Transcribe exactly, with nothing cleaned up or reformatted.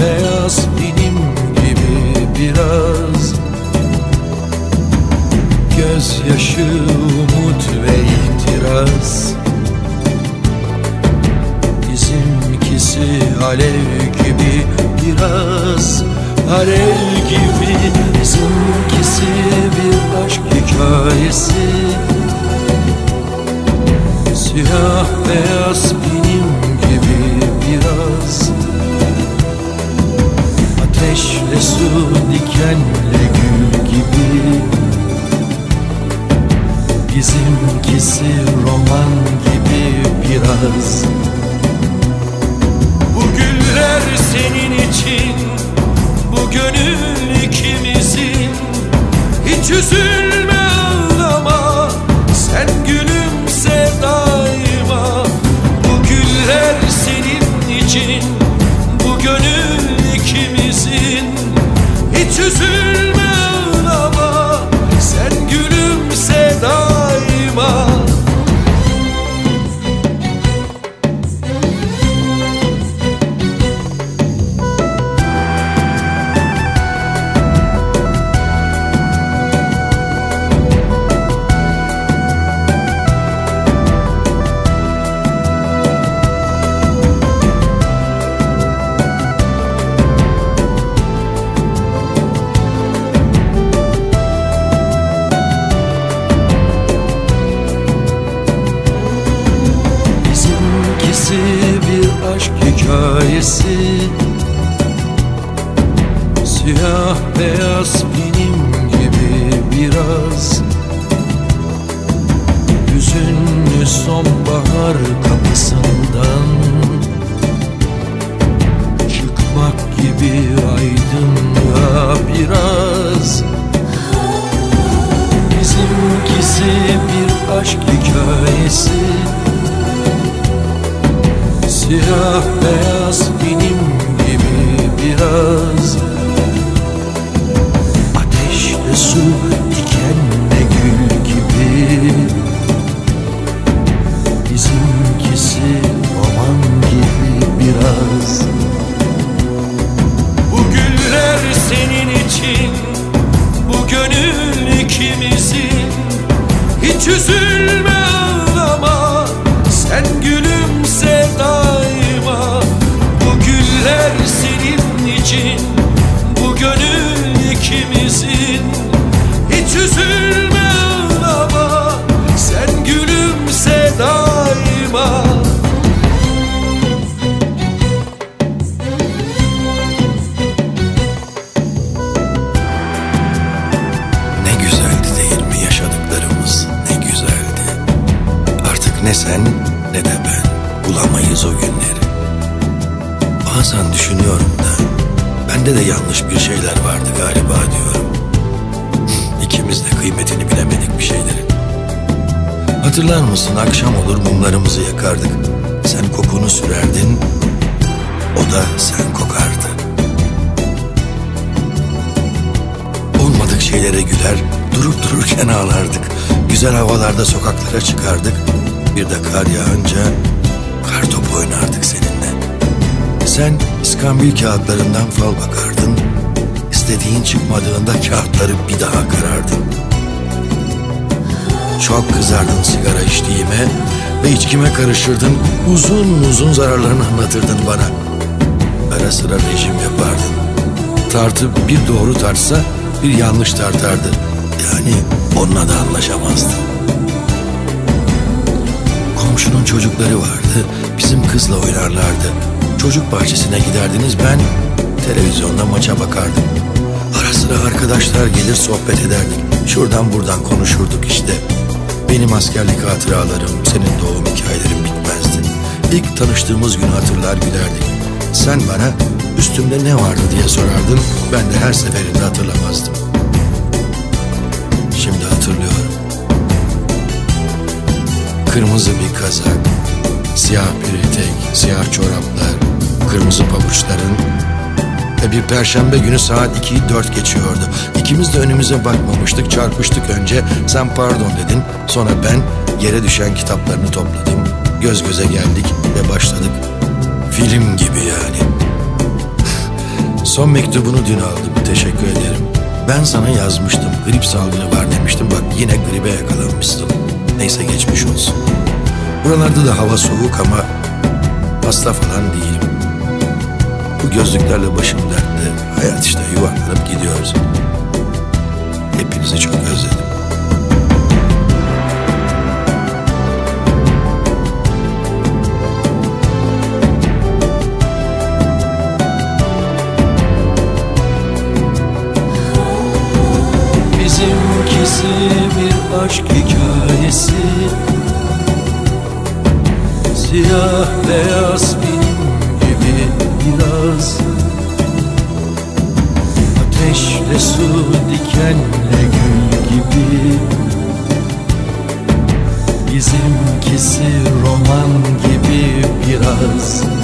beyaz dilim gibi biraz. Gözyaşı, umut ve itiraz. Bizimkisi alev gibi biraz, alev gibi. Bizimkisi bir aşk hikayesi. Siyah beyaz benim gibi biraz. Ateşle su, dikenle gül gibi. Bizimkisi roman gibi biraz. Bu güller senin için, bu gönül ikimizin. Hiç üzülme, ağlama, sen gülümse daima. Bu güller senin için, bu gönül ikimizin. Hiç üzülme, ağlama, sen gülümse daima. Siyah beyaz benim gibi biraz. Hüzünlü sonbahar kapısından çıkmak gibi aydınlığa biraz. Bizimkisi bir aşk hikayesi. Siyah beyaz benim gibi biraz. Ateşle su, dikenle gül gibi. Bizimkisi roman gibi biraz. Bu güller senin için, bu gönül ikimizin. Hiç üzülme, ağlama, sen gülümse daima. Bu güller senin için, bu gönül ikimizin. Hiç üzülme, ağlama, sen gülümse daima. Ne güzeldi değil mi yaşadıklarımız, ne güzeldi. Artık ne sen ne de ben bulamayız o günleri. Bazen düşünüyorum da bende de yanlış bir şeyler vardı galiba diyorum. İkimiz de kıymetini bilemedik bir şeylerin. Hatırlar mısın, akşam olur mumlarımızı yakardık. Sen kokunu sürerdin, o da sen kokardı. Olmadık şeylere güler, durup dururken ağlardık. Güzel havalarda sokaklara çıkardık. Bir de kar yağınca kar topu oynardık seninle. Sen iskambil kağıtlarından fal bakardın. İstediğin çıkmadığında kağıtları bir daha karardın. Çok kızardın sigara içtiğime ve içkime karışırdın. Uzun uzun zararlarını anlatırdın bana. Ara sıra rejim yapardın. Tartı bir doğru tartsa bir yanlış tartardı. Yani onunla da anlaşamazdın. Komşunun çocukları vardı, bizim kızla oynarlardı. Çocuk bahçesine giderdiniz, ben televizyonda maça bakardım. Ara sıra arkadaşlar gelir, sohbet ederdik. Şuradan buradan konuşurduk işte. Benim askerlik hatıralarım, senin doğum hikayelerin bitmezdi. İlk tanıştığımız günü hatırlar gülerdik. Sen bana üstümde ne vardı diye sorardın, ben de her seferinde hatırlamazdım. Şimdi hatırlıyorum. Kırmızı bir kazak, siyah bir etek, siyah çoraplar, kırmızı pabuçların. Ve bir perşembe günü saat ikiyi dört geçiyordu. İkimiz de önümüze bakmamıştık, çarpıştık önce. Sen pardon dedin, sonra ben yere düşen kitaplarını topladım. Göz göze geldik ve başladık. Film gibi yani. Son mektubunu dün aldım. Teşekkür ederim. Ben sana yazmıştım. Grip salgını var demiştim. Bak yine gribe yakalanmıştım. Neyse geçmiş olsun. Buralarda da hava soğuk ama hasta falan değilim. Bu gözlüklerle başım dertte. Hayat işte, yuvarlanıp gidiyoruz. Hepinizi çok özledim. Bizimkisi bir aşk hikayesi, siyah beyaz benim gibi biraz. Ateşle su, dikenle gül gibi. Bizimkisi roman gibi biraz.